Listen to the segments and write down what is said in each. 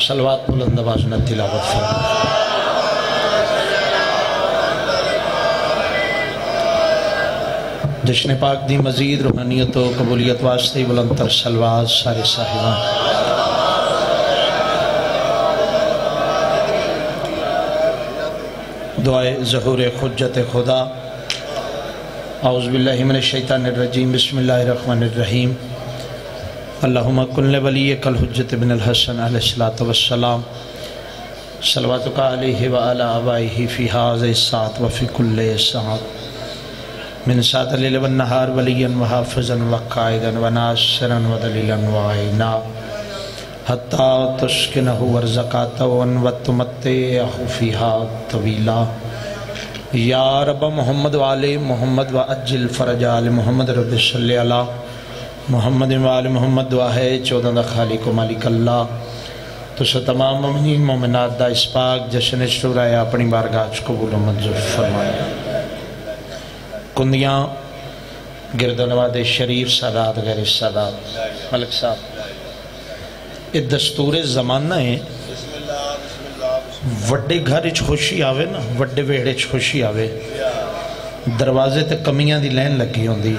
सलवात बुलंद आवाज़ में तिलावत फरमाओ। जश्न पाक दी मजीद रूहानियत और कबूलियत वास्ते ही बुलंदतर सलवात सारे साहिबान। दुआए ज़हूर खुज्जत खुदा। औज़ुबिल्लाहि मिनश्शैतानिर्रजीम बिस्मिल्लाहिर्रहमानिर्रहीम। अल्लाहुम्मा कुल्ले वलियकल हुज्जत इब्नुल हसन अलैहिस्सलातु वस्सलाम सलवातुका अलैहि व अला आबाइहि फी हाज़िहि साअत व फी कुल्ले साअत मिन साअत अल-लैल व नहार वलियन व हाफ़िज़न व क़ाइदन व नासिरन व दलीलन व आइना हत्ता तुस्किनहु अर्ज़क़तहुन व तुमत्तिअहु फ़ीहा तवीला। या रब मोहम्मद वाले मोहम्मद व अज्जिल फ़रजा अल मोहम्मद रब्बि सल्लि अला मोहम्मद वाल मोहम्मद। दुआ है 14 दा खालिक व मालिक अल्लाह तुस तमाम मोमिनीन मोमिनात दा इस पाक जश्न शुराए अपनी बारगाह च कबूल मंजूर फरमाए। कुंदियाँ गिरदनवाद शरीफ सादात गैर सादात मलिक साहब ये दस्तूर जमाना है। वड्डे घर च खुशी आवे ना वड्डे वेहड़े च खुशी आवे। दरवाजे ते कमियां दी लैन लगी होंदी।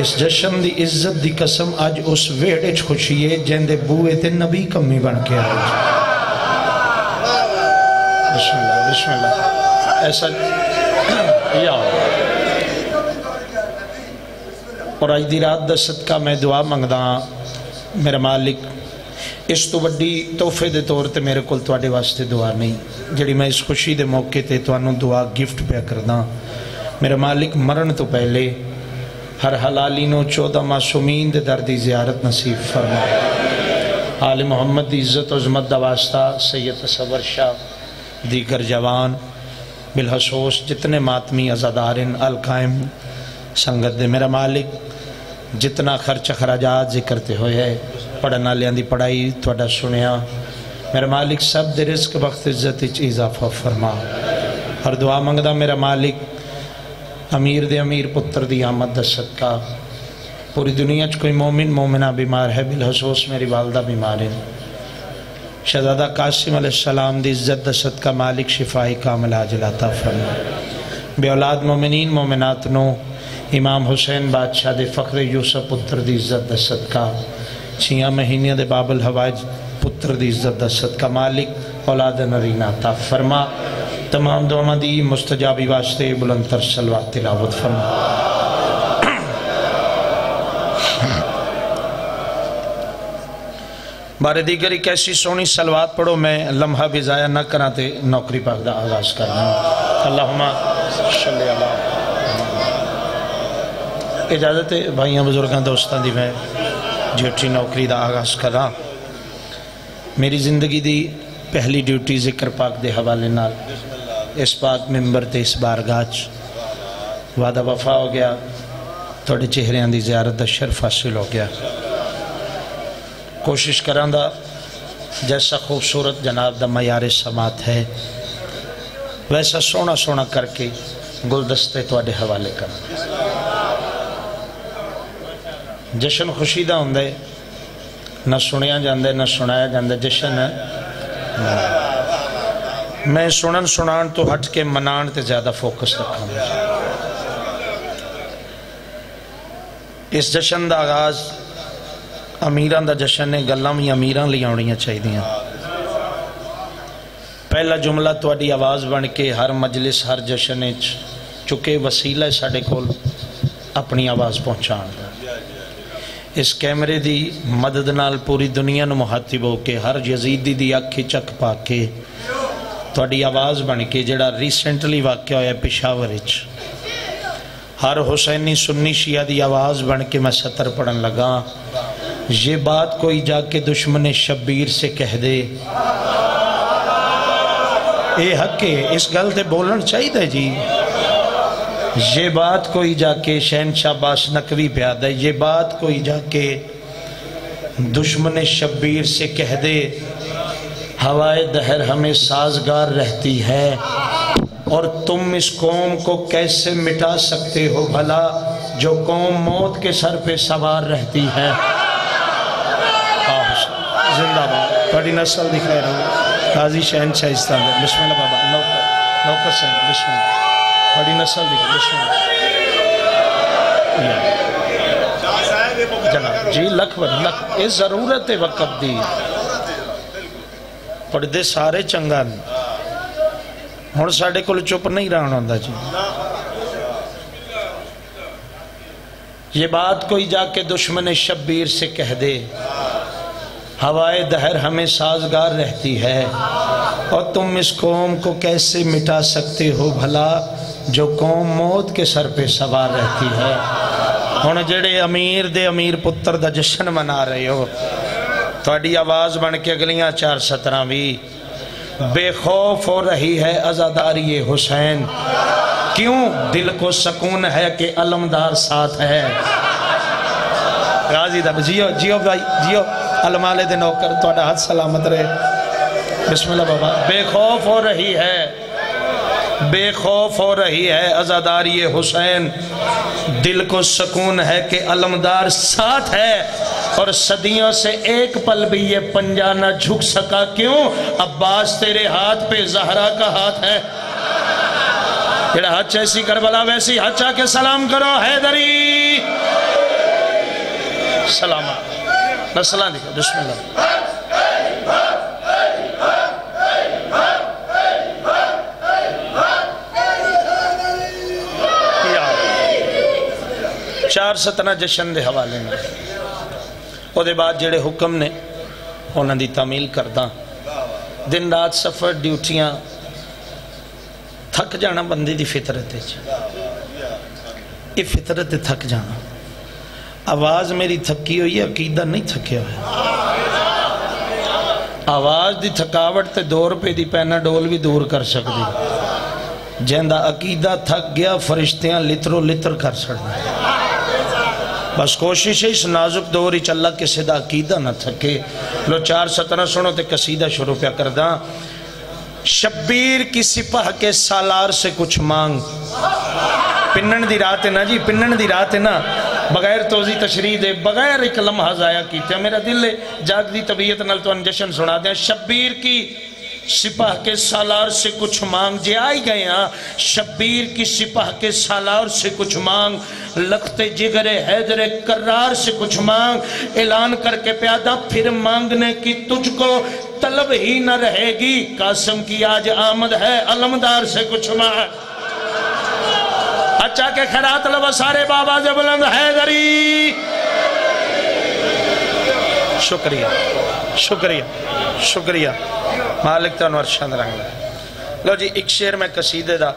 इस जश्न दी इज्जत दी कसम अज उस वेहड़े च खुशी है जिंदे बूहे ते नबी कमी बन के आए। बिस्मिल्लाह बिस्मिल्लाह ऐसा या और अज दी रात दा सदका मैं दुआ मंगदा मेरा मालिक इस तो वड्डी तोहफे दे तौर ते मेरे कोल तुहाडे वास्ते दुआ नहीं जिहड़ी मैं इस खुशी दे मौके ते तुहानू दुआ गिफ्ट पिया करदा। मेरा मालिक मरण तो पहले हर हलाली नो 14 मासूमीन दे दर दी ज़ियारत नसीब फरमाए। आल मुहम्मद की इज्जत अज़मत दा वास्ता सैयद तसव्वुर शाह दीगर जवान बिलहसूस जितने मातमी अज़ादार अलकायम संगत दे मेरा मालिक जितना खर्च खराजात जिक्र ते होया पढ़न वालियां दी पढ़ाई तुहाडा सुनिया मेरा मालिक सब दे रिस्क वक्त इज्जत च इजाफा फरमा। हर दुआ मंगदा मेरा मालिक अमीर दे अमीर पुत्र दी आमद दा सदका। पूरी दुनिया च कोई मोमिन मोमिना बीमार है बिलहसूस मेरी वालदा बीमार है। शहजादा कासिम अलैहिस्सलाम दी इज्जत दा सदका मालिक शिफाई कामिल आजिला अता फरमा। बेऔलाद मोमिनीन मोमिनात नो इमाम हुसैन बादशाह दे फखरे यूसुफ पुत्र दी इज्जत दा सदका। 6 महीने दे बाबुल हवाज पुत्र दी इज्जत दा सदका मालिक औलाद नरीना अता फरमा। तमाम दुआ दी मुस्तजाबी वास्ते बुलंदतर सलवात तिलावत फरमा। बारे दीगर एक ऐसी सोहनी सलवात पढ़ो मैं लम्हा भी जाया ना करा ते नौकरी पाक दा आगाज करना। अल्लाहुम्मा सल्ली अला। इजाजत है भाइयों बुजुर्गों दोस्तों की मैं ड्यूटी नौकरी दा आगाज करा। मेरी जिंदगी दी पहली ड्यूटी जिक्र पाक के हवाले नाल इस पाक मैंबर ते इस बारगाह वादा वफा हो गया। थोड़े चेहरियां की जियारत का शर्फ हासिल हो गया। कोशिश करांदा जैसा खूबसूरत जनाब का मयारे समात है वैसा सोहना सोहना करके गुलदस्ते तुहाडे हवाले करां। जश्न खुशी का हुंदा है ना सुनिया जाता है ना सुनाया जाता है। जश्न मैं सुनन सुनान तो हट के मनान ते ज़्यादा फोकस रखूंगा। इस जश्न का आगाज अमीरां दा जश्न है। गल्लां भी अमीरां लई आउणियां चाहिदियां। पहला जुमला तुहाडी आवाज़ बन के हर मजलिस हर जश्न चुके वसीला साडे कोल अपनी आवाज़ पहुँचाण दा। इस कैमरे की मदद नाल पूरी दुनिया नूं मुहातिब हो के हर यजीदी दी अख चक पा के तुहाडी आवाज़ बन के जिहड़ा रीसेंटली वाक़िया होया पेशावर हर हुसैनी सुन्नी शिया दी आवाज़ बन के मैं सतर पढ़न लगा। ये बात कोई जाके दुश्मन शब्बीर से कह दे ये हक है इस गल ते बोलना चाहिए जी। ये बात कोई जाके शहनशाह बास नकवी प्याद है। ये बात कोई जाके दुश्मन शब्बीर से कह दे हवाए दहर हमें साजगार रहती है और तुम इस कौम को कैसे मिटा सकते हो भला जो कौम मौत के सर पे सवार रहती है। जिंदाबाद नस्ल दिखाई रहो काजी शहन शाहिस्ता बिस्मिल्ला बाबा नौकर नौकर सैन बिस्मिल्ला नस्ल दिखाई बिस्मिल्ला जी लखवत लख ये जरूरत है वक़्त दी पढ़ते सारे चंगा हम साढ़े को चुप नहीं रहना होंदा जी। ये बात कोई जाके दुश्मन शब्बीर से कह दे हवाए दहर हमें साजगार रहती है और तुम इस कौम को कैसे मिटा सकते हो भला जो कौम मौत के सर पे सवार रहती है। हुण जेड़े अमीर दे अमीर पुत्र दा जश्न मना रहे हो तुहाडी आवाज़ बन के अगलियां 417 भी बेखौफ हो रही है आज़ादारी हुसैन क्यों दिल को सकून है कि अलमदार साथ है। गाजी दा जियो जियो भाई जियो अलमाले दे नौकर तुहाडा हाथ सलामत रहे बिस्मिल्लाह बाबा। बेखौफ हो रही है बेखौफ हो रही है आज़ादारी हुसैन दिल को सकून है कि अलमदार साथ है और सदियों से एक पल भी ये पंजा ना झुक सका क्यों अब्बास तेरे हाथ पे जहरा का हाथ है। जेड़ा हज ऐसी करबला वैसी हज आके सलाम करो हैदरी सलाम नस्लां दिखो बिस्मिल्लाह चार सतना जश्न के हवाले में उसके बाद जेड़े हुक्म ने उन्हों की तामील करदा। दिन रात सफर ड्यूटियां थक जाना बंदे की फितरत ये फितरत थक जाना। आवाज़ मेरी थकी हुई है अकीदा नहीं थकिया हुआ। आवाज़ की थकावट तो 2 रुपये की पैनाडोल भी दूर कर सकती जिंदा अकीदा थक गया फरिश्तियां लित्रो लित्र कर सकता। बस कोशिश है इस नाजुक दौर ही चला किसी का अकीदा ना थके। लो 417 सुनो तो कसीदा शुरू क्या कर दा। शब्बीर की सिपाह के सालार से कुछ मांग पिन्नन दी रात है ना जी पिन्नन दी रात है ना बगैर तोजी तशरीह दे बगैर एक लम्हा ज़ाया किया मेरा दिल जागदी तबीयत नाल तुहानू जश्न सुना दें। शब्बीर की सिपाह के सालार से कुछ मांग जे आई गया शब्बीर की सिपाह के सालार से कुछ मांग लखते जिगरे हैदरे करार से कुछ मांग ऐलान करके प्यादा फिर मांगने की तुझको तलब ही न रहेगी कासम की आज आमद है अलमदार से कुछ मांग। अच्छा के खरा तलब सारे बाबा जे बुलंद हैदरी शुक्रिया शुक्रिया शुक्रिया मालिक तो नरशंद रंग। लो जी एक शेर में कसीदे का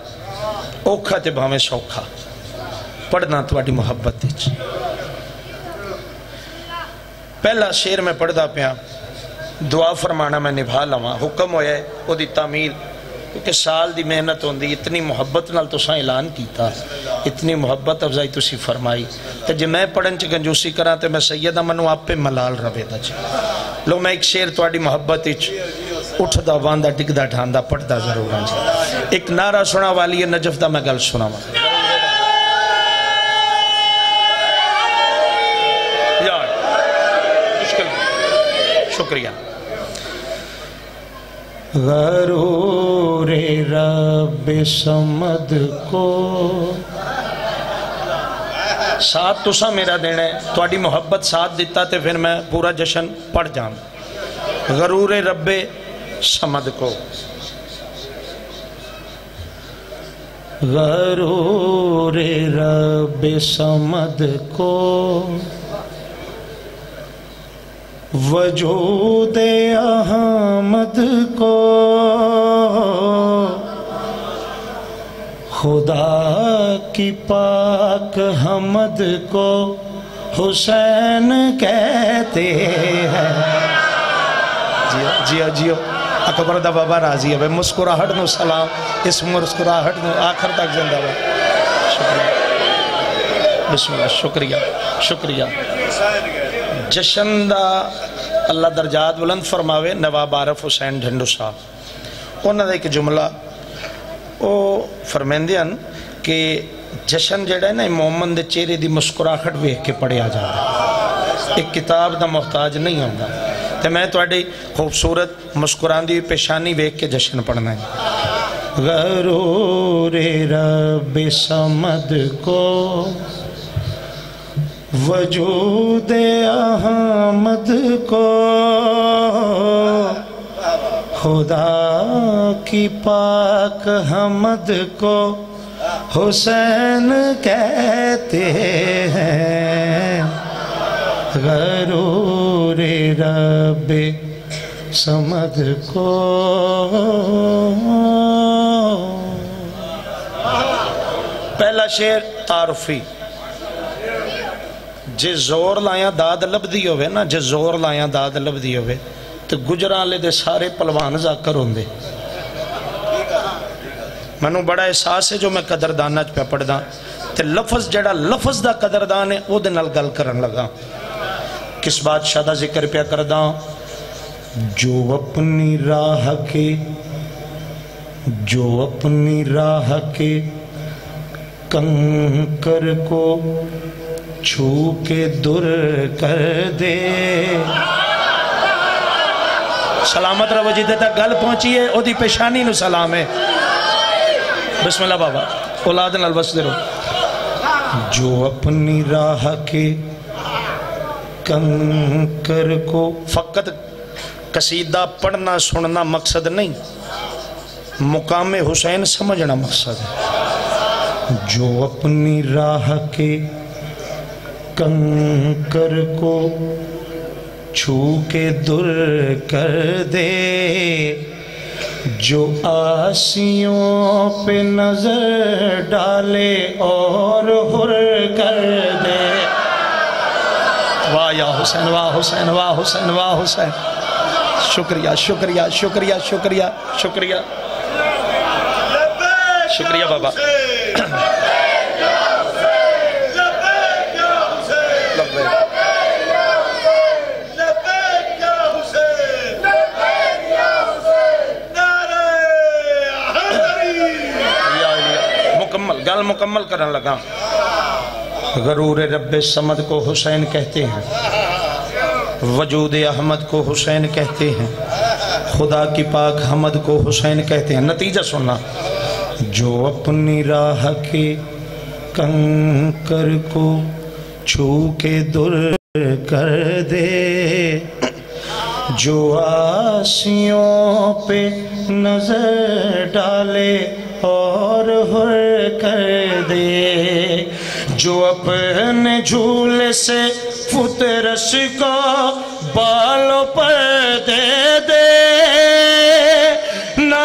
औखा तो भावें सौखा पढ़ना थोड़ी मुहब्बत। पहला शेर मैं पढ़ता पिया दुआ फरमाना मैं निभा लवां हुक्म होया उसकी तामील क्योंकि साल की मेहनत होंदी इतनी मुहब्बत नाल तुसां ऐलान किया इतनी मुहब्बत अफजाई तुसी फरमाई तो जे मैं पढ़न च गंजूसी करा तो मैं सैयदा मनु आपे मलाल रवेदा जी। लो मैं एक शेर तुहाडी मुहब्बत उठदा वांदा डिगदा ठांदा पढ़दा जरूर हाँ जी। एक नारा सुना वाली है नजफ दा मैं गल सुनावां यार शुक्रिया। गरूरे रब समद को साथ तुसा मेरा देना है थोड़ी मुहब्बत साथ दिता तो फिर मैं पूरा जश्न पढ़ जाऊं। गरूरे रब समद को गरूरे रब समद को वजूदे अहमद को खुदा की पाक हमद को हुसैन कहते हैं। जियो जियो जियो अकबर दा बाबा राजी है भाई मुस्कुराहट नु सलाम इस मुस्कुराहट नु आखिर तक जिंदाबाद। शुक्रिया बिस्मिल्लाह शुक्रिया शुक्रिया जशन दा अल्लाह दरजात बुलंद फरमावे नवाब आरफ हुसैन ढंडू साहब उन्हों का एक जुमला वो फरमाते हैं कि जशन जिहड़ा है ना मोमन के चेहरे की मुस्कुराहट वेख के पढ़िया जाता एक किताब का मोहताज नहीं होता। तो मैं थोड़ी खूबसूरत मुस्कुराती हुई पेशानी वेख के जश्न पढ़ना है। गरूरे रब समद को वजूद अहमद को खुदा की पाक हमद को हुसैन कहते हैं। गरूरे रब समद को पहला शेर तारफी जे जोर लाया दाद लभदी होवे ना, जे जोर लाया दाद लभदी होवे तो गुजरांले दे सारे पलवान जाकर होंदे। मैनू बड़ा एहसास है जो मैं कदरदाना च पे पढ़दा ते लफज जड़ा लफज दा कदरदान है उहदे नाल गल करन लगा। किस बादशाह दा जिक्र पे करदा जो अपनी राह के कंकर को छू के दूर कर दे। सलामत रहो, जिदे तक गल पहुंची है ओदी पेशानी नु सलाम है। बिस्मिल्लाह बाबा औलाद नाल वसदे रहो। जो अपनी राह के कंकर को, फकत कसीदा पढ़ना सुनना मकसद नहीं, मुकामे हुसैन समझना मकसद है। जो अपनी राह के कंकर को छू के दूर कर दे, जो आसियों पे नजर डाले और हुर कर दे। वाह या हुसैन, वाह हुसैन, वाह हुसैन, वाह हुसैन। शुक्रिया शुक्रिया शुक्रिया शुक्रिया शुक्रिया शुक्रिया बाबा। गल मुकम्मल करने लगा। गरूर रब्बे समद को हुसैन कहते हैं, वजूद अहमद को हुसैन कहते हैं, खुदा की पाक हमद को हुसैन कहते हैं। नतीजा सुनना, जो अपनी राह के कंकर को छू के दूर कर दे, जो आसियों पे नजर डाले और हुर कर दे, जो अपने झूले से फुतरस को बालों पर दे दे, ना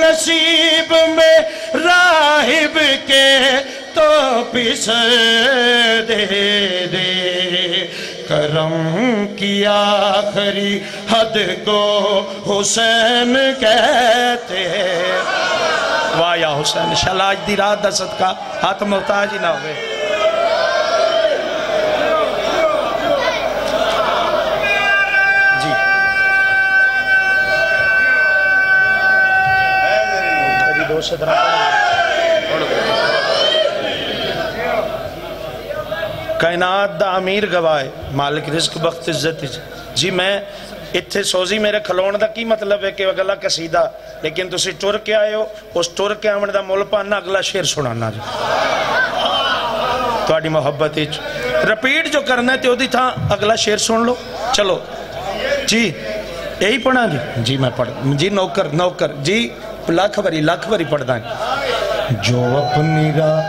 नसीब में राहिब के तो पिसर दे दे, करम की आखरी हद को हुसैन कहते हैं। वाह या हुसैन। शाला आज दी रात दा सदका हाथ मोहताज ही ना होवे। जी तेरी दोस्त कायनात दा अमीर गवाह मालिक रिस्क बख्त इज्जत। जी मैं इत्थे सोजी मेरे खलोण दा की मतलब है कि अगला कसीदा, लेकिन तुसी टुर के आए हो, उस टुर के आवन दा मुल पाना। अगला शेर सुनाना जी तुहाडी मोहब्बत विच रिपीट जो करना ते ओदी था अगला शेर सुन लो। चलो जी यही पढ़ा जी। जी मैं पढ़ जी नौकर नौकर जी लाख वारी पढ़दा। जो अपनी राह,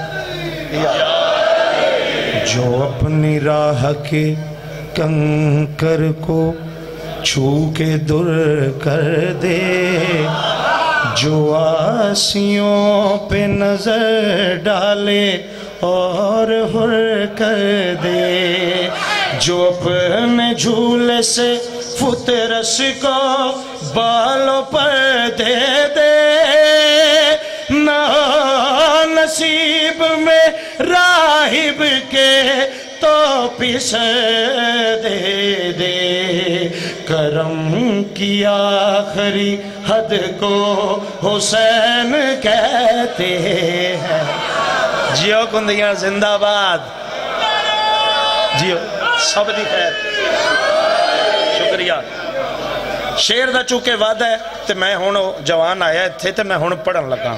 जो अपनी राह के कंकर को छू के दूर कर दे, जो आसियों पे नजर डाले और हुर कर दे, जो अपने झूले से फुतरस को बालों पर दे दे, ना नसीब में राहिब के तो पिस दे दे, करम की आखरी हद को हुसैन कहते हैं। जियो कुंदियां जिंदाबाद, जियो सब दी खैर। शुक्रिया। शेर का चूके वाद है तो मैं हूँ जवान आया इत्थे तो मैं हूँ पढ़न लगा।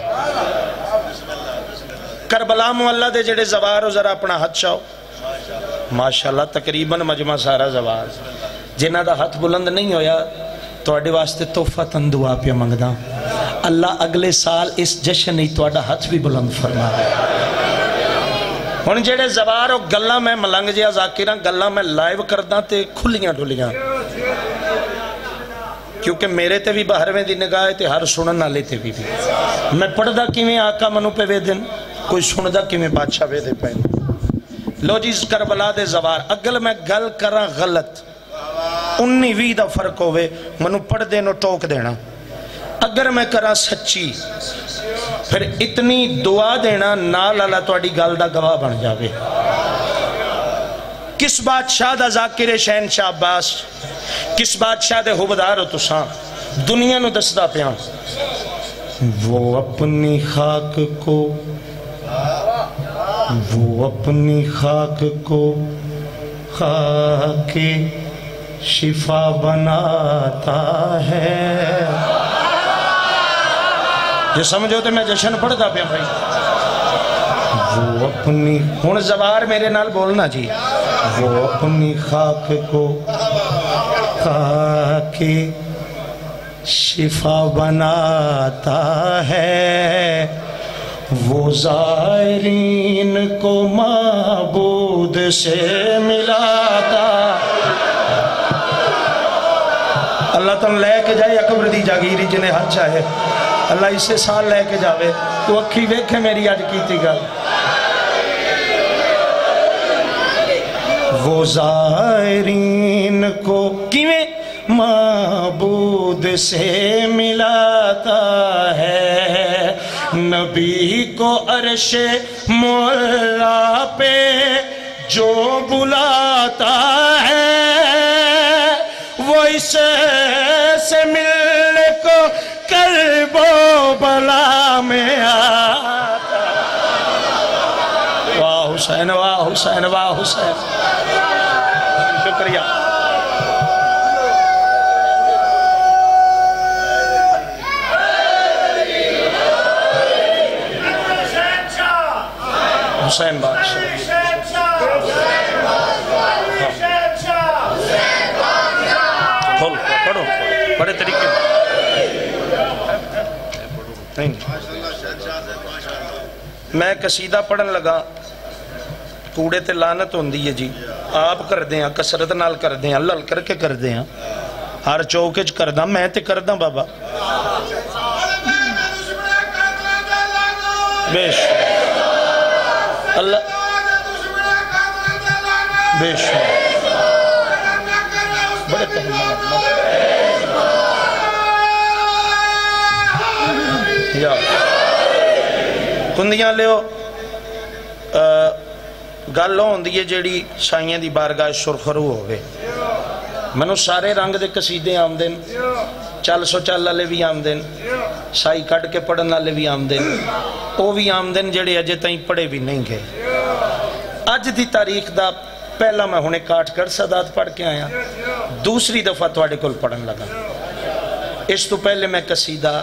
करबला मुहल्ला के जेडे जवार हो जरा अपना हाथ छाओ। माशाल्लाह तकरीबन मजमा सारा जवार। जिन्हों का हाथ बुलंद नहीं होया तुहाडे वास्ते तोहफा तन दुआ पे मंगदा। अल्लाह अगले साल इस जश्न ही तुहाडा हाथ भी बुलंद फरमावे। हुण जेडे जवार हो गल्लां मैं मलंग जिहा ज़ाकिर गल्लां मैं लाइव करदा ते खुलियां डुलियां क्योंकि मेरे ते भी बाहरवें दी निगाह है ते हर सुनन वाले ते भी मैं पढ़दा किवें आका मनु पे वे दिन कोई सुनदा किवें बादशाह वे दे पे। लो जी करबला दे ज़वार अगल मैं गल करा गलत 19-20 का फर्क होवे मनु पढ़दे नूं टोक देना। अगर मैं करा सच्ची फिर इतनी दुआ देना नाल वाला तुहाडी गल दा गवाह बन जावे। किस बादशाह दा ज़ाकिर शहनशाह अब्बास किस बादशाह दे हुबदार हो तुसां दुनिया नूं दसदा पिया। वो अपनी खाक को खाके शिफा बनाता है। जो समझो तो मैं जश्न पढ़ता पिया भाई। वो अपनी हुण ज़वार मेरे नाल बोलना जी। वो अपनी खाक को खाके शिफा बनाता है। वो ज़ायरीन को माबूद से मिलाता। अल्लाह तुम लैके जाए अकबर दी जागीरी जिन्हें हाथ चाहे। अल्लाह इसे साल लैके जावे। तू अखी वेखे मेरी अज की गल। वो ज़ायरीन को किवें माबूद से मिलाता है। नबी को अरशे मोला पे जो बुलाता है वो इससे मिलने को करबो बला में आता। वाह हुसैन वाह हुसैन वाह हुसैन शुक्रिया। हुसैन बादशाह खोल पढ़ो बड़े तरीके नहीं। मैं कसीदा पढ़न लगा। कूड़े ते लानत होंदी है जी। आप करदे आ कसरत नाल करदे आ लल करके करदे आ हर चौक च करदा मैं ते करदा बाबा बेश अल्लाह बेशक बड़े या कुंदियां लियो। गल होंदी है जेड़ी साइयां दी बारगाह सुरखरू होवे। मैनू सारे रंग दे कसीदे आमदे चल सो चल वाले भी आमदे साई कट के पढ़न वाले भी आमदे वो भी आमदे जेड़े अजे ताईं पढ़े भी नहीं गए। अज की तारीख का पहला मैं हुणे काठगढ़ सादात पढ़ के आया दूसरी दफ़ा तुहाडे कोल पढ़न लगा। इस तो पहले मैं कसीदा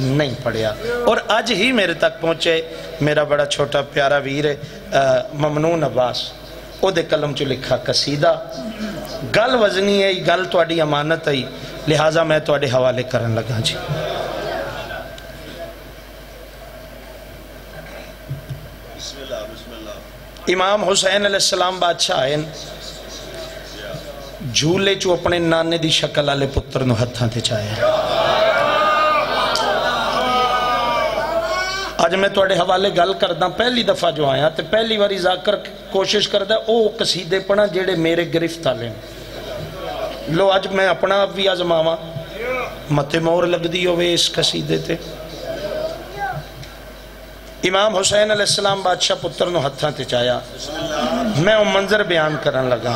नहीं पढ़िया और अज ही मेरे तक पहुँचे मेरा बड़ा छोटा प्यारा वीर ममनून अब्बास उहदे कलम चो लिखा कसीदा। गल वजनी है गल तुहाडी अमानत आई लिहाजा मैं तुहाडे हवाले करन लगा जी। इमाम हुसैन अलैहिस्सलाम बादशाह आए झूले चो अपने नाने की शक्ल आले पुत्र नूं हत्थां ते चाया। अज मैं तुहाडे हवाले गल करदा। पहली दफ़ा जो आया तो पहली बारी ज़ाकिर कोशिश करदा वह कसीदेपना जेड़े मेरे गिरफ्त आले। लो अज मैं अपना आप भी आजमावां मते मोहर लगदी होवे इस कसीदे ते। इमाम हुसैन अलैहिस्सलाम बादशाह पुत्र नूं हत्थां ते चाया। मैं वो मंजर बयान करन लगा।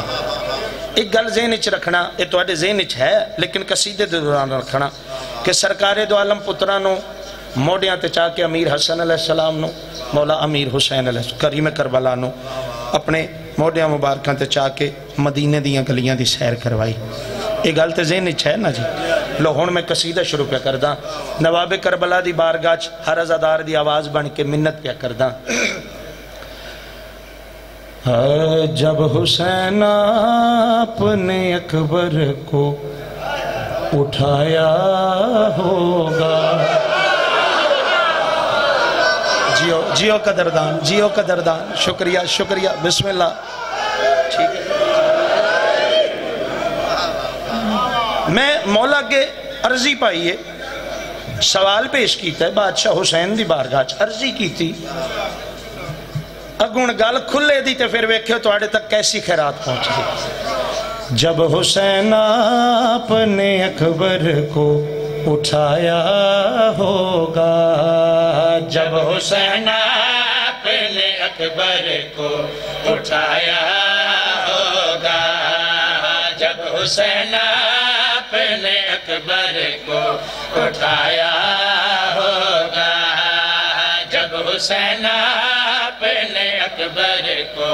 एक गल ज़हन विच रखना ये तुहाडे ज़हन विच है लेकिन कसीदे दे दौरान रखना कि सरकारे दो आलम पुत्रां नूं मोढ़ियां ते चा के अमीर हसन अलैहिस्सलाम नूं मौला अमीर हुसैन अलैहिस्सलाम करीम करबला नूं अपने मोढ़ियां मुबारकां ते चा के मदीने दियां गलियां दी सैर करवाई। ये गल तो जेहन इच्छा है ना जी। लो हूँ मैं कसीदा शुरू पे कर दा। नवाब करबला दी बारगाह हर अज़ादार दी आवाज़ बन के मिन्नत पे कर दा। जब हुसैन अपने अकबर को उठाया होगा, जियो जियो कदरदान, जियो कदरदान, शुक्रिया शुक्रिया, बिस्मिल्लाह। ठीक है, मैं मौला के अर्जी पाई है, सवाल पेश किया है बादशाह हुसैन दी बारगाह, अर्जी की थी। अगुण गल खुले दी तो फिर वेख्यो तुहाडे तक कैसी खैरात पहुंचती। जब हुसैन अपने अकबर को उठाया होगा, जब हुसैन अपने अकबर को उठाया होगा, जब हुसैन अपने अकबर को उठाया होगा, जब हुसैन अपने अकबर को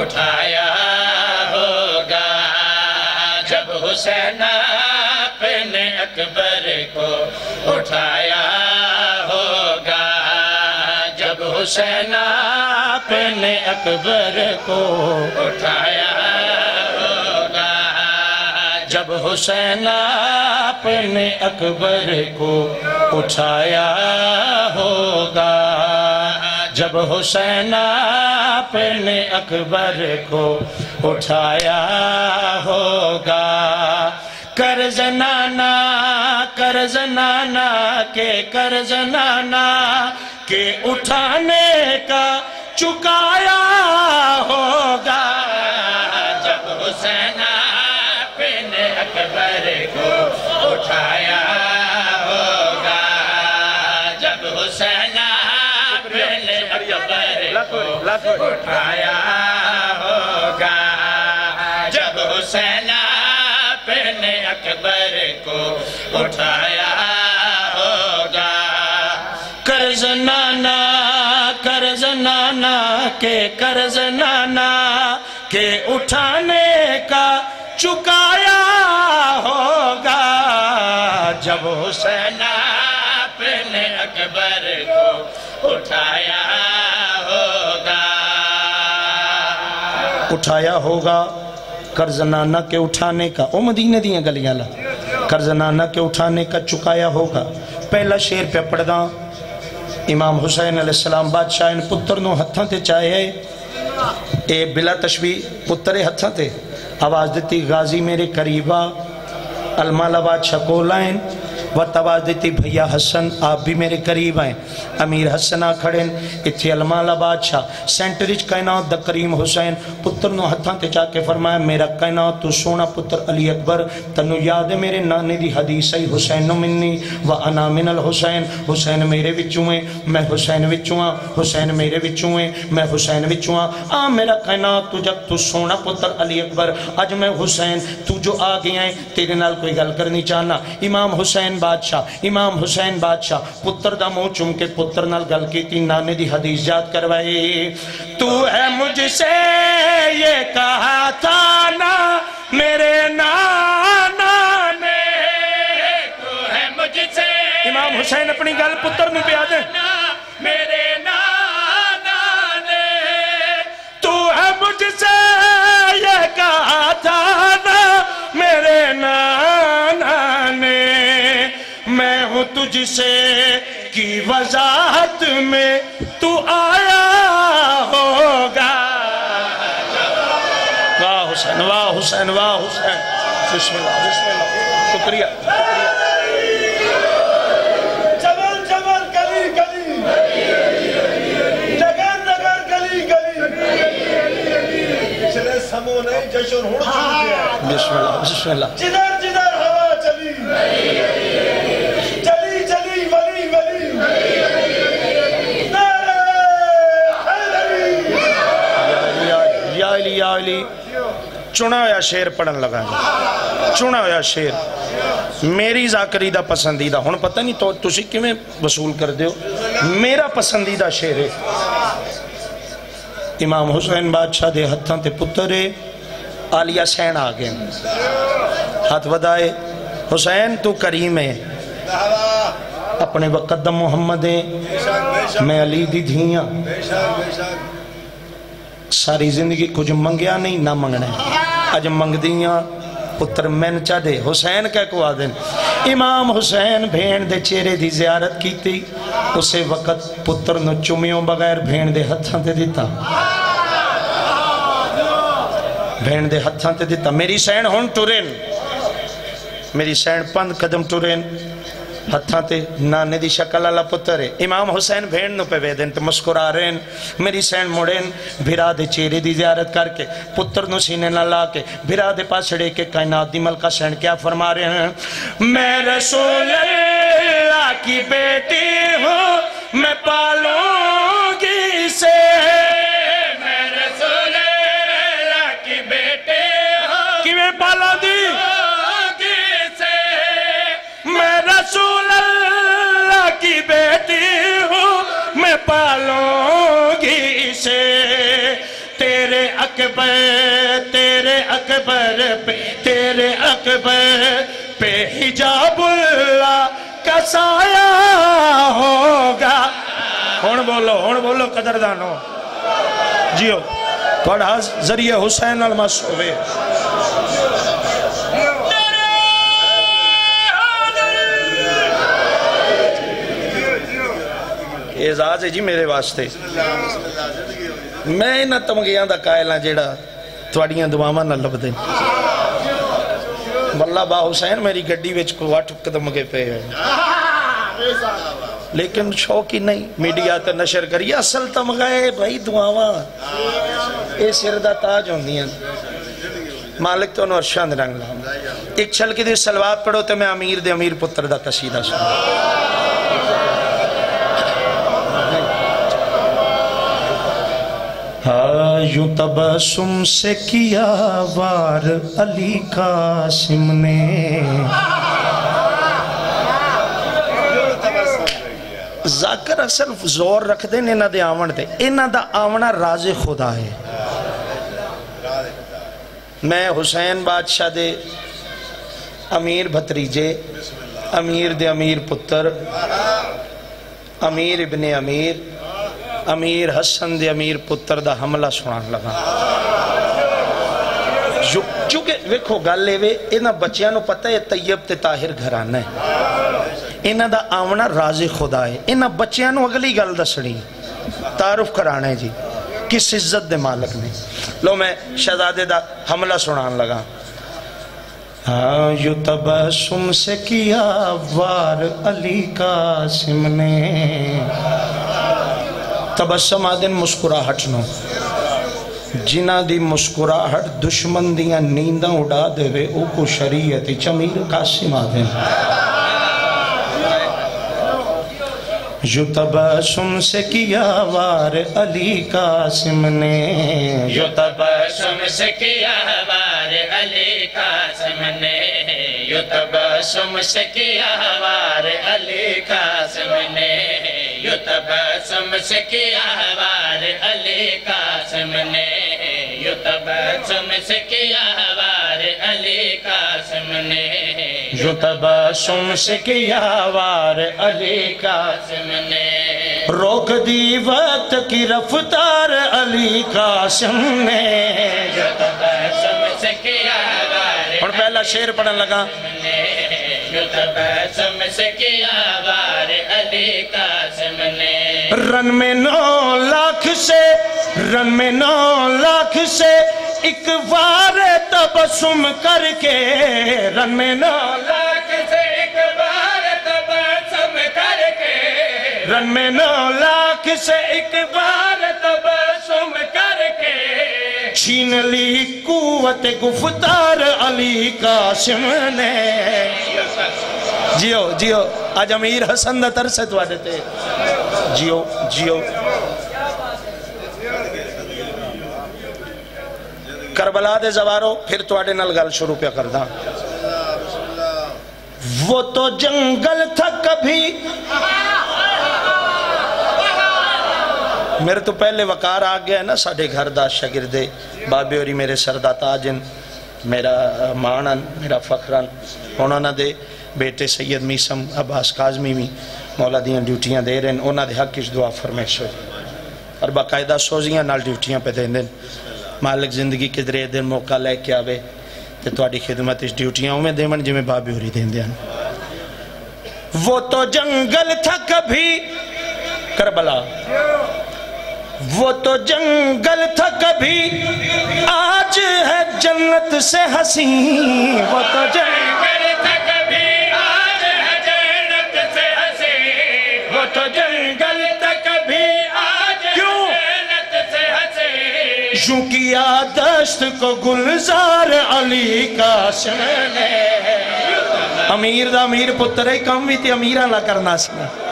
उठाया होगा, जब हुसैन अपने अकबर को उठाया होगा, जब हुसैन अपने अकबर को उठाया होगा, जब हुसैन अपने अकबर को उठाया होगा, जब हुसैन अपने अकबर को उठाया होगा। कर्ज नाना, कर्ज नाना के, कर्ज नाना के उठाने का चुकाया होगा, जब हुसैन अपने अकबर को उठाया होगा, जब हुसैन उठाया होगा, जब हुसैन अपने अकबर को उठाया होगा। कर्ज नाना, कर्ज नाना के, कर्ज नाना के उठाने का चुकाया होगा, जब हुसैन अपने अकबर को उठाया होगा, उठाया होगा। कर्ज नाना के उठाने का, ओ मदीने दियाँ गलियाँ ला, कर्ज नाना के उठाने का चुकाया होगा। पहला शेर पे पढ़दा। इमाम हुसैन अलैहिस्सलाम बादशाह इन पुत्र नो हत्थां ते चाहे, ए बिला तशबीह पुत्रे हत्थां ते आवाज़ दिती। गाजी मेरे करीबा अलमाला बादशाह को लाइन व तवाज दी। भैया हसन आप भी मेरे करीब आए। अमीर हसन आ खड़े इतने। अलमाला बादशाह सेंटर कायनात द करीम हुसैन पुत्र नो हत्थां ते जाके फरमाया, मेरा कायनात तू सोना पुत्र अली अकबर, तनु याद है मेरे नाने दी हदीस आई, हुसैन मिन्नी व अना मिनल हुसैन, हुसैन मेरे विचों है, मैं हुसैन विचों हाँ, हुसैन मेरे विचों है, मैं हुसैन विचों हाँ। आ मेरा कायनात तू जब तू सोना पुत्र अली अकबर, अज मैं हुसैन तू जो आ गया है तेरे नाल कोई गल करनी चाहना। इमाम हुसैन बादशाह, इमाम हुसैन बादशाह पुत्र दा मुंह चुम के पुत्र नाल गल कीती, नाने दी हदीस याद करवाई। तू है मुझसे ये कहा था ना मेरे नाना ने, तू है मुझसे, इमाम हुसैन अपनी गल पुत्र नु पिया दे, मेरे नाना ने तू है मुझसे ये कहा था ना मेरे नाना ने, मैं हूँ तुझसे की वजाहत में तू आया होगा। वाह हुसैन, वाह हुसैन, वाह हुसैन, बिस्मिल्लाह बिस्मिल्लाह, शुक्रिया शुक्रिया। जबल जबल, गली गली, जगह जगह, गली गली, चले समो नहीं जश्न हो गया। बिस्मिल्लाह बिस्मिल्लाह, जिधर जिधर हवा चली चुना होया शेर पढ़न लगा। चुना होया शेर मेरी जाकरी दा पसंदीदा, हुण पता नहीं तो तुसी किवें वसूल कर दे हो, मेरा पसंदीदा शेर है। इमाम हुसैन बादशाह दे हत्थां ते पुत्तर है, आलिया सैन आ गए, हाथ बधाए। हुसैन तो करीम है, अपने वक़्त दा मुहम्मद है, मैं अली दी धी हाँ। सारी जिंदगी कुछ मंगया नहीं, ना मंगना अज मंगदी हाँ, पुत्र मैन चा दे। हुसैन कह को आ देन। इमाम हुसैन भेण दे चेहरे दी जियारत की, उसे वक़्त पुत्र नूं चुमियों बगैर भेण दे हत्थां ते दिता, भेण दे हत्थां ते दिता। मेरी सैन हुण तुरेन, मेरी सैन 5 कदम तुरेन, हत्थां ते नाने दी शकल वाला पुत्र है। इमाम हुसैन भेण नूं पवे देन ते मुस्कुरा रहे हैं। मेरी सैन मुड़ेन, भिरा दे चेहरे दी जियारत करके, पुत्र नूं सीने नाल ला के, भिरा दे पास छड़े के कायनात दी मलका सैन क्या फरमा रहे हैं। मैं रसूल अल्लाह की बेटी हूँ, मैं पालूंगी इसे, पालूंगी इसे। तेरे अकबर पे, तेरे अकबर पे हिजाबुल्ला का साया होगा। हुण बोलो कदरदानो जियो, थोड़ा जरिए हुसैन अल मसवे। एजाज है जी मेरे वास्ते, मैं इन्ह तमगियां का कायल हाँ जेड़ा थोड़िया दुआव न लभदे। बल्ला बा हुसैन मेरी गड्डी विच को 8 कदम पे है, लेकिन शौक ही नहीं। मीडिया ते नशर करिए, असल तमगा है भाई दुआव, ये सिर दा ताज होंदियां। मालिक तो अर्शा दे रंग ला। एक छलकी दी सलवात पढ़ो तो मैं अमीर दे अमीर पुत्र दा कसीदा सुना। यूं तबस्सुम से किया वार अली कासिम ने, ज़ाकिर असल जोर रखते हैं इन्हों के आवण ते। इन्हों का आवना राजे खुदा है। मैं हुसैन बादशाह दे अमीर भतरीजे, अमीर दे अमीर पुत्र, अमीर इबने अमीर, अमीर हसन दे अमीर पुत्र दा हमला सुनान लगा। चूंकि वेखो गल इन्हां बच्चियां नूं पता है तैयब ते ताहिर घराना है, इन्हां दा आवना राज़े खुदा है। इन्हां बच्चियां नूं अगली गल दसनी, तारुफ कराना है जी किस इज्जत दे मालक ने। लो मैं शहजादे दा हमला सुनान लगा। हाँ यू तबस्सुम से किया वार अली कासिम ने, तबस्सम आदन मुस्कुराहट नो, जिन्हां दी मुस्कुराहट दुश्मन दियां नींदां उड़ा देवे ओह को शरीयत इच अमीर कासिम आदन। जो तबस्सुम से किया वार अली कासिम ने, जो तबस्सुम से किया वार अली कासिम ने, जो तबस्सुम से किया वार अली कासिम ने, यो तबस्सुम से किया वार अली कासिम ने, यो तबस्सुम से किया वार अली कासिम ने, यो तबस्सुम से किया वार अली कासिम ने, रोक दी वक्त की रफ्तार अली कासिम ने, यो तबस्सुम से किया वार। और पहला शेर पढ़ने लगा। यो तबस्सुम से किया वार अली कासिम ने, रन में 9 लाख से, रन में 9 लाख से एक बार तबस्सुम करके, रन में 9 लाख से एक बार तबस्सुम करके, रन में 9 लाख से एक बार तबस्सुम करके, छीन ली कुव्वत गुफ्तार अली कासिम ने। जियो जियो आज अमीर हसन दा तरस है तुहाडे ते। जियो जियो करबला दे जवारो, फिर तुहाडे नाल गल शुरू पे करदा। वो तो जंगल था कभी, मेरे तो पहले वकार आ गया है ना, साढ़े घर दा शागिर्दे बाबे होरी मेरे सरदा ताजन, मेरा मानन, मेरा फखरन, उन्होंने दे बेटे सैयद मीसम अब्बास काजमी भी मौला दियाँ ड्यूटियाँ दे रहे हैं, उन्होंने हक इस दुआ फरमैश और बाकायदा सोजियाँ नाल ड्यूटियाँ पे देंगे। मालिक जिंदगी किधरे दिन मौका लैके आवे तो थोड़ी खिदमत इस ड्यूटियाँ उमें देवन जिमें बाबे होरी देंगे। वो तो जंगल था कभी करबला, वो तो जंगल था कभी आज है जन्नत से हसी, वो तो जंगल था कभी आज है जन्नत से हसी, वो तो जंगल था कभी आज क्यों जन्नत से हसी, यूं किया दश्त को गुलजार अली का शमने। अमीर दा अमीर पुत्र है, कम भी ते अमीर आला करना सी।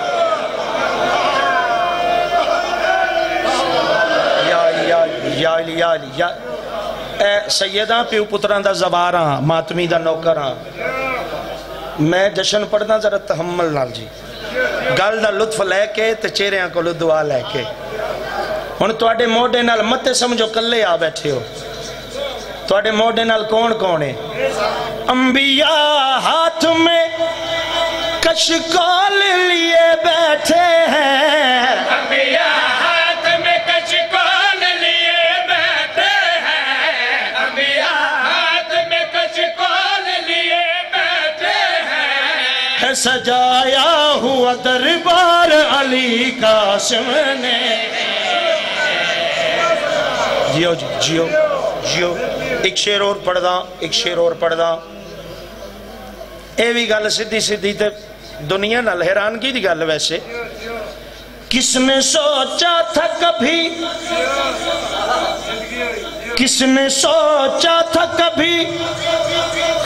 सैयदा प्यू पुत्रां दा जवार हाँ, मातमी दा नौकर हाँ। मैं जशन पढ़ना जरा तहम्मल नाल जी, गल दा लुत्फ लैके ते चेहरियां कोल दुआ लैके। हुण तुहाडे मोढे नाल मते समझो कल्ले आ बैठे हो, तुहाडे मोढे नाल कौन कौन है? अंबिया हाथ में कशकोल लिए बैठे हैं, सजाया हुआ दरबार अली का शमने। जियो जियो जियो। एक शेर और पढ़दा, एक शेर और पढ़दा। ए भी गल सीधी सीधी ते दुनिया नाल हैरानगी दी गल। वैसे किसने सोचा था कभी, किसने सोचा था कभी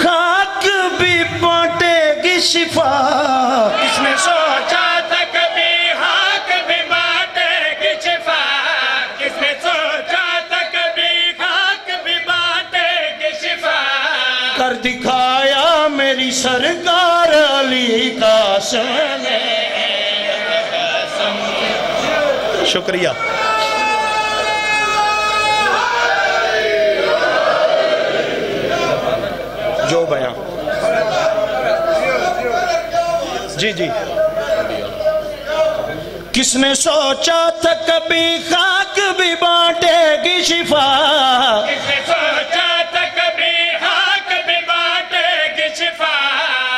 खाक भी बांटेगी शिफा, किसने सोचा था कभी खाक भी बांटेगी शिफा, किसने सोचा था कभी खाक भी बांटेगी शिफा, कर दिखाया मेरी सरकार अली का शमने। शुक्रिया। जो बयां जी जी। किसने सोचा था कभी खाक भी बांटेगी शिफा, किसने सोचा था कभी खाक भी बांटेगी शिफा,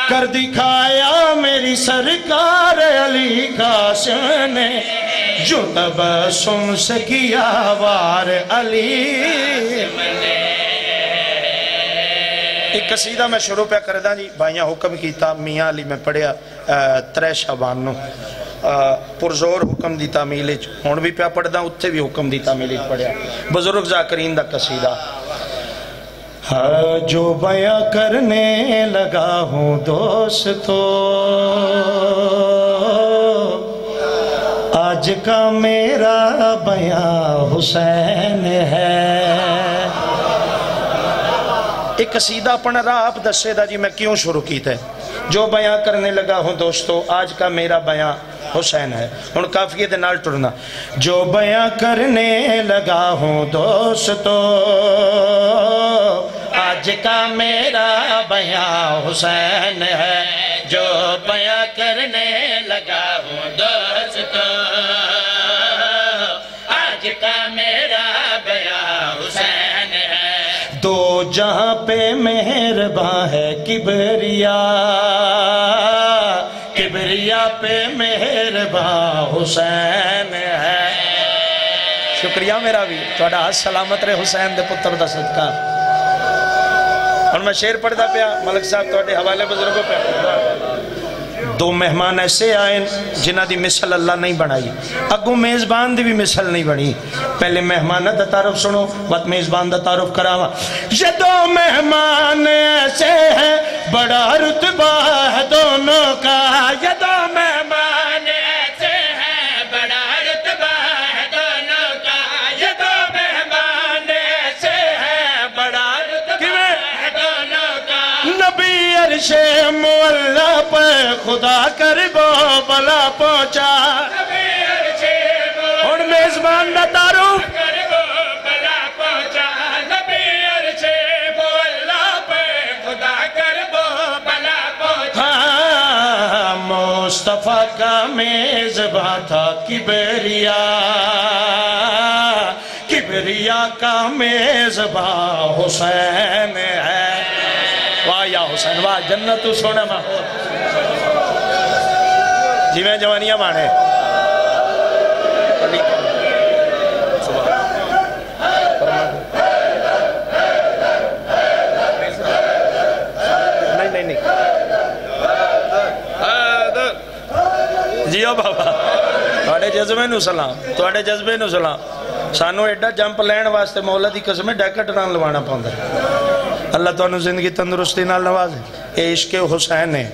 कर दिखाया मेरी सरकार अली का शमने। जो तबस्सुम से किया वार अली। एक कसीदा मैं शुरू पे करदा जी, भाइयां हुक्म कीता मियाँ अली में पढ़िया 3 शाबान नूं, पुरजोर हुक्म दी तामील च हुण भी पिया पढ़दा, उत्थे भी हुक्म दी तामील च पढ़िया बुजुर्ग जाकरीन दा कसीदा। हाँ जो बयां करने लगा हूँ दोस्तो, आज का मेरा बयां हुसैन है। एक कसीदा अपना रहा आप दसेदा जी, मैं क्यों शुरू किया। जो बयां करने लगा हूँ दोस्तों, आज का मेरा बयां हुसैन है। हुण काफिये दे नाल टुरना। जो बयां करने लगा हूँ दोस्तों, आज का मेरा बयां हुसैन है। जो बयां करने लगा हूँ दोस्तों, आज का मेरा बयां हुसैन है। दो जहाँ पे मेहरबान है किबरिया, किबरिया पे मेहरबान हुसैन है। शुक्रिया। मेरा भी थोड़ा हाथ सलामत रहे हुसैन दे पुत्र दा सदका। और मैं शेर पढ़ता पिया मलिक साहब थोड़े हवाले बुजुर्गों पे। दो मेहमान ऐसे आए जिन्हों की मिसल अल्लाह नहीं बनाई, अगू मेजबान की भी मिसल नहीं बनी। पहले मेहमान का तारुफ सुनो, बाद मेजबान का तारुफ करावा। ये दो मेहमान ऐसे हैं, बड़ा रुतबा है दोनों का। ये दो मेहमान ऐसे हैं, बड़ा रुतबा है दोनों का। ये दो मेहमान ऐसे हैं, बड़ा रुतबा है दोनों का। नबी अर्शे मुअल्ला पर खुदा करीबो भला पहुँचा। मेजबान मुस्तफ़ा का मेजबां था किबरिया, किबरिया का मेजबां हुसैन है। वाह या हुसैन, वाह जन्नत सोना माहौल जिमें जवानियां माने जियो बाबा थोड़े जज्बे नू सलाम, थोड़े जज्बे नू सलाम। सानू एडा जंप लैन वास्ते मौला दी कसम डैकट ना लवाना पौंदा। अल्लाह तुहानू जिंदगी तंदुरुस्ती नाल नवाजे। ए इश्के हुसैन है,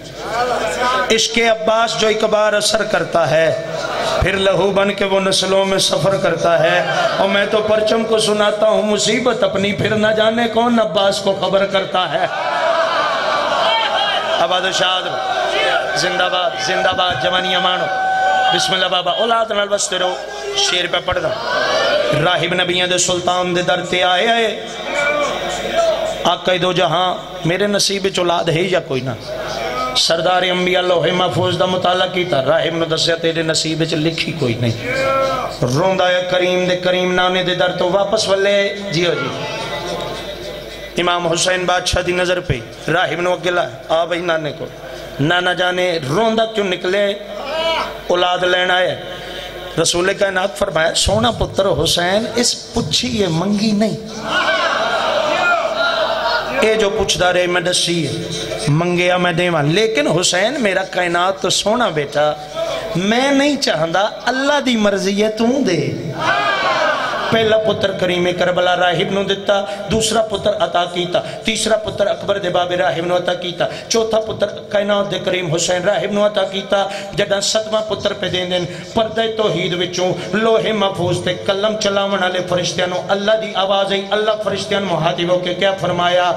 इश्के अब्बास जो एक बार असर करता है फिर लहू बन के वो नस्लों में सफ़र करता है। और मैं तो परचम को सुनाता हूँ मुसीबत अपनी, फिर न जाने कौन अब्बास को खबर करता है। आबाद शाद, जिंदाबाद जिंदाबाद, जवानियाँ मानो, बिस्मिल्लाह बाबा, औलाद नाल बसते रहो। शेर पे पढ़दा, राहिब नबियां दे सुल्तान दे दर ते आए आए आका दो जहां, मेरे नसीब च औलाद है या कोई ना। सरदार अंबिया लोहे महफूज का मुताला किया, राहिब ने दस्या तेरे नसीब च लिखी कोई नहीं। रोंदा है करीम दे करीम नाने दे दर तो वापस वल्ले जियो जी। इमाम हुसैन बादशाह की नज़र पे राहिब ने अगे लाया, आ बई नाने को, नाना जाने रोंदा क्यों निकले, औलाद लेना आया। रसूल कायनात फरमाया, सोना पुत्र हुसैन इस पुछी है मंगी नहीं, ये जो पूछता रहे मैं दसी है, मंगया मैं देवा। लेकिन हुसैन मेरा कायनात तो सोना बेटा, मैं नहीं चाहता, अल्लाह दी मर्जी है तू दे। पहला पुत्र करीमे करबला राहिब नू दिता, दूसरा पुत्र अता कीता, तीसरा पुत्र अकबर दे बाबे राहिब नू अता कीता, चौथा पुत्र कायनात दे करीम हुसैन राहिब नू अता कीता। जदा सतवां पुत्र पे देंदे परदे तौहीद विचों लोहे महफूज ते कलम चलावण वाले फरिश्तियां नू अल्लाह दी आवाज़ आई। अल्लाह फरिश्तियां नू मुखातिब होके क्या फरमाया,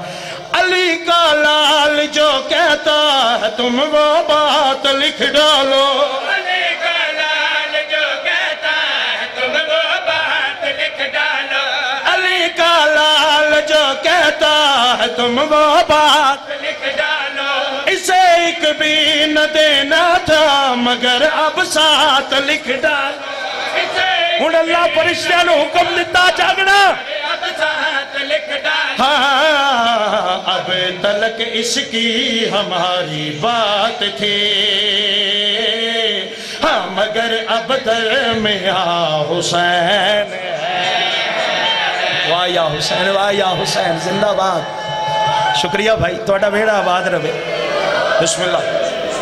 अली का लाल जो कहता है तुम वो बात लिख डालो, जो कहता है तुम वो बात लिख डालो, इसे एक भी न देना था मगर अब साथ लिख डालो। हूँ अल्लाह फरिश्तियां नू हुक्म दिता, जागना अब साथ लिख डालो। हाँ, अब तलक इसकी हमारी बात थी, हाँ मगर अब दरमिया हुसैन है। वाह या हुसैन, वाह या हुसैन, जिंदाबाद। शुक्रिया भाई, थोड़ा बेड़ा आबाद रहे। बिस्मिल्लाह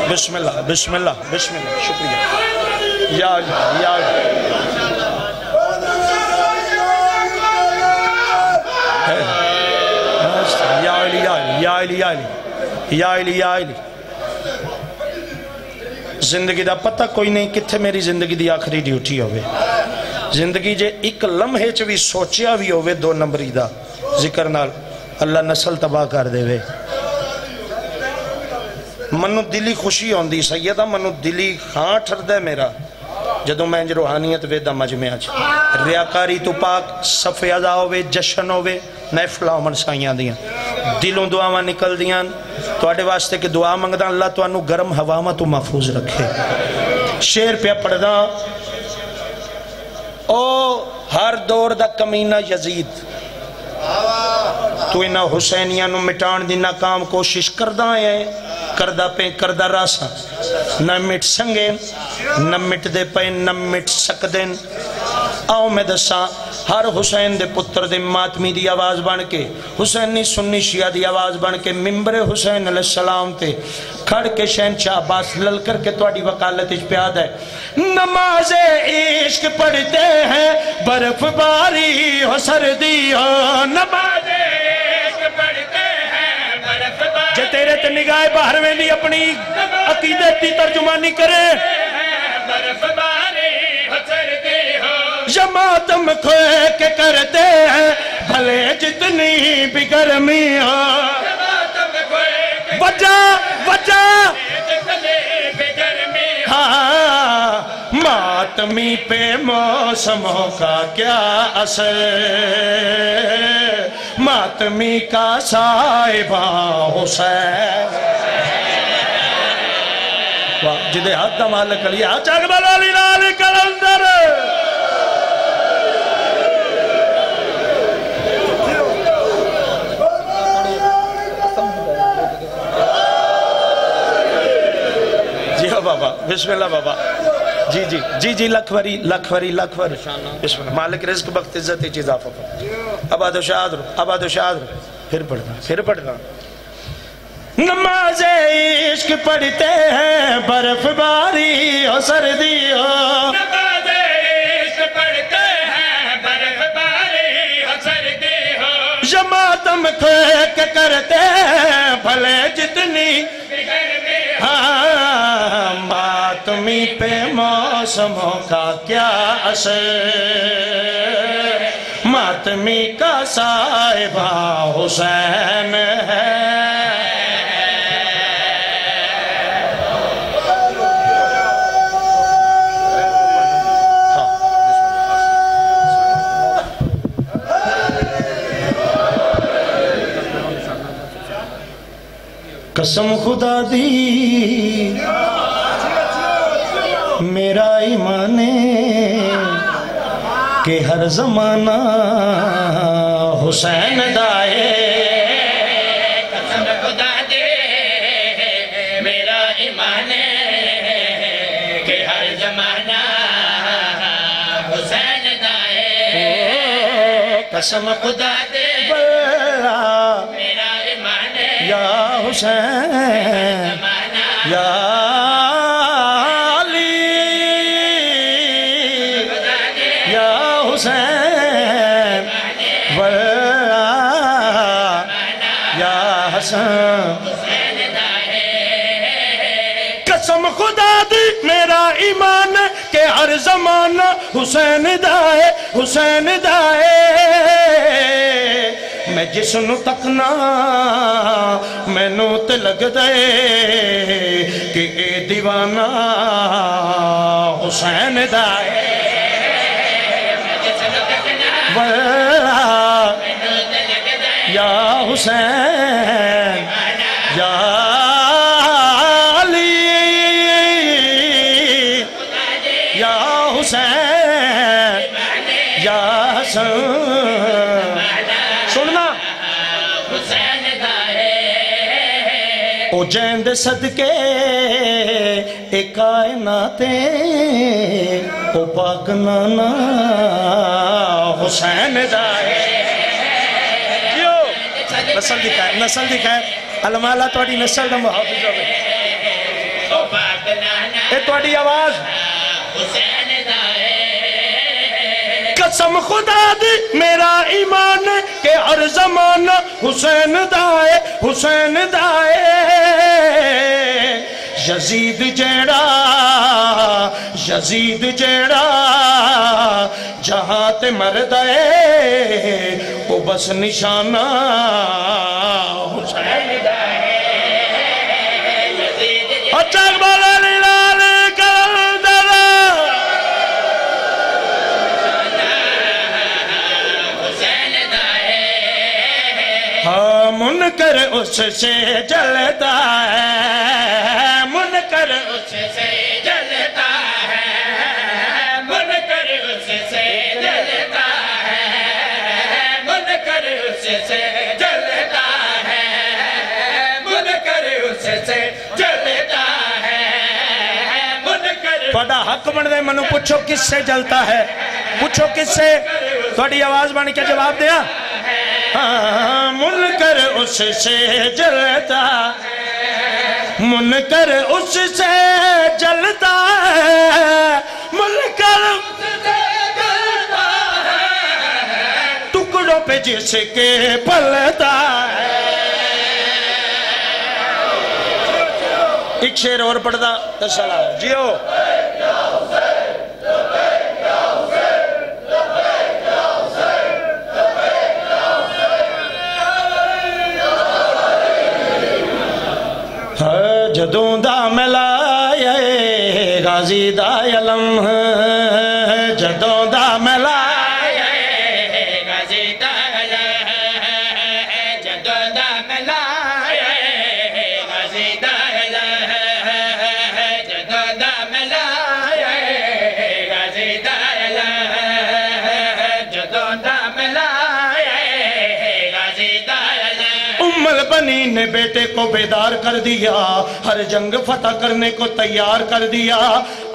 बिस्मिल्लाह बिस्मिल्लाह बिस्मिल्लाह, शुक्रिया। याद याद याद, जिंदगी का पता कोई नहीं किथे मेरी जिंदगी की आखिरी ड्यूटी होवे। जिंदगी जे एक लम्हे च भी सोचिया भी होवे दो नंबरी दा जिक्र नाल अल्लाह नस्ल तबाह कर देवे। मनु दिली खुशी आती सैयदा, मनु दिली खां ठरदा मेरा जदों मैं रूहानियत वेदा मजमे च। रियाकारी तो पाक सफ़े अदा होवे, जशन होवे, महफिलां मनसाइयां दियां, दिलों दुआवां निकलदियां तुहाडे वास्ते कि दुआ मंगदा अल्लाह तुहानू गर्म हवावां तो महफूज रखे। शेर पिया पढ़दा, ओ हर दौर दा कमीना यजीद तू इन्हां हुसैनियां नू मिटाण दी नाकाम कोशिश करदा है, करदा पे करदा रासा ना मिट संगे, न मिटदे पे न मिट सकदे। आओ मैं दसा हर हुसैन दे पुत्र दे मातमी दी आवाज़ बन के, हुसैनी सुन्नी शिया दी आवाज़ बन के मिम्बरे हुसैन अलैहिस्सलाम ते खड़ के शहनशाह अब्बास ललकर के तुहाडी वकालत इच प्याद है। नमाज़े इश्क पढ़ते हैं बर्फबारी हो सर्दी हो, नमाज़े इश्क पढ़ते हैं बर्फबारी, जे तेरे ते निगाह बाहरवें दी अपनी अकीदत दी तर्जुमानी करे, जमातम खोए के करते हैं भले जितनी भी गर्मी हो, बजा बजा हाँ मातमी पे मौसमों का क्या असर, मातमी का साहिबा हुसैन। जिदे हाथ का मालिक अली है चकबला अली नाल कलंदर जी हां बाबा बिस्मिल्लाह बाबा जी जी जी जी लखवरी लखवरी लखवर मालिक रिस्क बख्त इज्जत इजाफा आबादोशाद फिर पढ़ना नमाज़े इश्क पढ़ते हैं बर्फबारी हो सर्दी हो नमाज़े इश्क पढ़ते हैं बर्फबारी हो सर्दी हो जमातम थे करते हैं भले जितनी हाँ मातमी पे मौसमों का क्या असर मातमी का साहिबा हुसैन है कसम खुदा दी मेरा ईमाने के हर जमाना हुसैन दाए कसम खुदा दी मेरा ईमाने के हर जमाना हुसैन दाए कसम खुदा दे मेरा ईमाने या हुसैन या अली या हुसैन वरा या हसन कसम खुदा दी मेरा ईमान के हर जमाना हुसैन दाए हुसैन दाए मैं जिसनू तकना मैनू ते लगदा है कि ए दीवाना हुसैन दा है वला या हुसैन या अली या हुसैन या हसन उजैन दे सदके कायनाते ओ पाक नाना हुसैन दा नसल दिखाए अलमाला थोड़ी नसल का मुहाफिज होवे थोड़ी आवाज कसम खुदा दी मेरा ईमान के हर ज़माना हुसैन दाए हुसैन दाए यजीद जेड़ा जहाँ ते मरदा है वो बस निशाना हुसैन दाए अच्छा मुनकर उससे जलता है मुनकर उससे जलता है मुनकर उससे जलता है मुनकर उससे जलता है मुनकर उससे जलता है मुनकर बड़ा हक बनदे मनु पूछो किससे जलता है पूछो किससे थोड़ी आवाज बन के जवाब दिया मुनकर उससे जलता मुनकर उससे जलता है मुनकर टुकड़ों पे जिसके पलता है एक शेर और पढ़दा तसला जियो जदों दा मिलाया गाजी दा अलम जदों दा मिलाया गाजी दा अलम जदों दा मिलाया गाजी दा अलम ने बेटे को बेदार कर दिया, हर जंग फतह करने को तैयार कर दिया।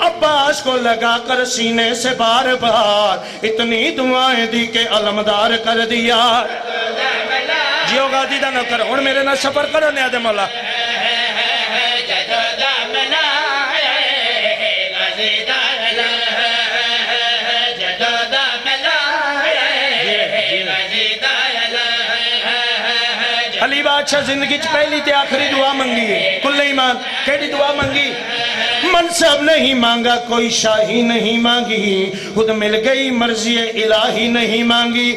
अब्बास को लगा कर सीने से बार बार, इतनी दुआएं दी के अलमदार कर दिया। जियो गाजी दा नौकर हुण मेरे नाल सफर करो न्या दे मौला। अली बादशाह जिंदगी पहली ते आखिरी दुआ मंगी है, कुल्ले ईमान केड़ी दुआ मंगी? मनसब नहीं मांगा, कोई शाही नहीं मांगी, खुद मिल गई मर्जी इलाही नहीं मांगी।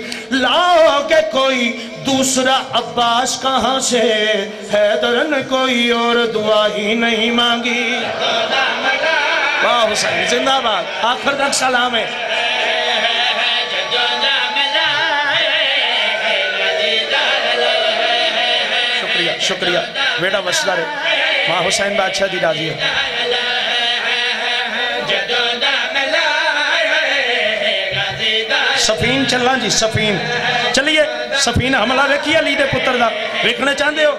लाओ के कोई दूसरा अब्बास कहाँ से, हैदरन कोई और दुआ ही नहीं मांगी। वाह हुसैन जिंदाबाद, आखिर तक सलाम है। शुक्रिया शुक्रिया बेटा मसला रे। मां हुसैन बादशाह दी राजी है। सफीन चलना जी, सफीन चलिए। सफीन हमला वेखी अली दे पुत्र दा, वेखना चाहते हो?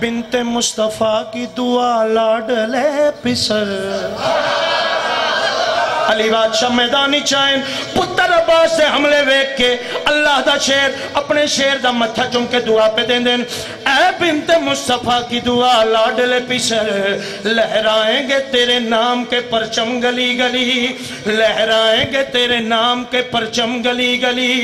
बिनते मुस्तफा की दुआ लाडले पिसर, अली बादशाह मैदानी चाइन। पुत्र अब्बास से हमले वेख के अल्लाह दा शेर, अपने शेर दा मत्था चुम के दुआ पे दें देन। ऐ बिनते मुस्तफा की दुआ लाडले पिसर, लहराएंगे तेरे नाम के परचम गली गली, लहराएंगे तेरे नाम के परचम गली गली।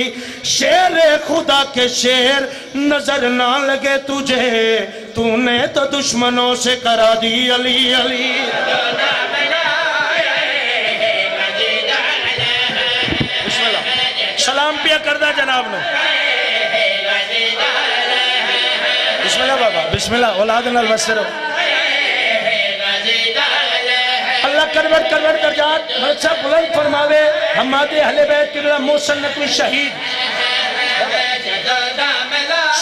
शेर खुदा के शेर नजर ना लगे तुझे, तूने तो दुश्मनों से करा दी अली अली। सलाम पिया करदा जनाब ने। बिस्मिल्लाह बाबा, बिस्मिल्लाह, औलाद नाल वसर। अल्लाह करवट करवट कर जात बच्चा बुलंद फरमावे। हमारे अहले बैत किबला मोहसिन नकवी शहीद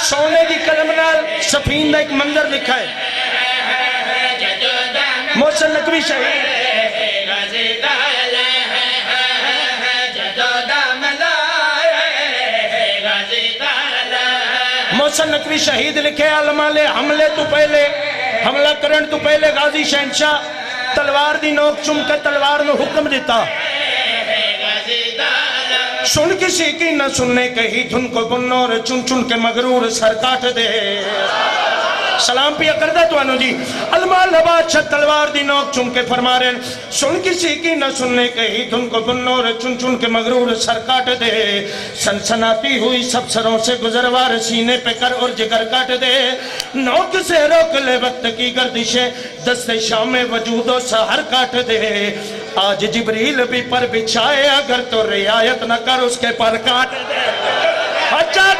सोने की कलम नाल सफीन का एक मंजर लिखा है। मोहसिन नकवी शहीद मोहसिन नकवी शहीद लिखे। अलमाले हमले तो पहले, हमला करन तो पहले गाजी शहनशाह तलवार दी नोक चुम के तलवार नु हुक्म दिता। सुन किसी की न सुनने कही धुन को बुनो, और चुन चुन के मगरूर सर काट दे। सलाम पिया करदा तुहानू जी। अलमाल बादशाह तलवार दी नोक चुम के फरमा रहे, सुन किसी की न सुनने कही धुन को बुनो, और चुन चुन के मगरूर सर काट दे। सनसनाती हुई सब सरों से गुजरवार, सीने पे कर और जिगर काट दे। नोक से रोक ले वक्त की गर्दिशे, दस्ते शाम वजूदो सहर काट दे। आज जिब्रील भी पर बिछाए, अगर तो रियायत न कर उसके पर काट दे। अच्छा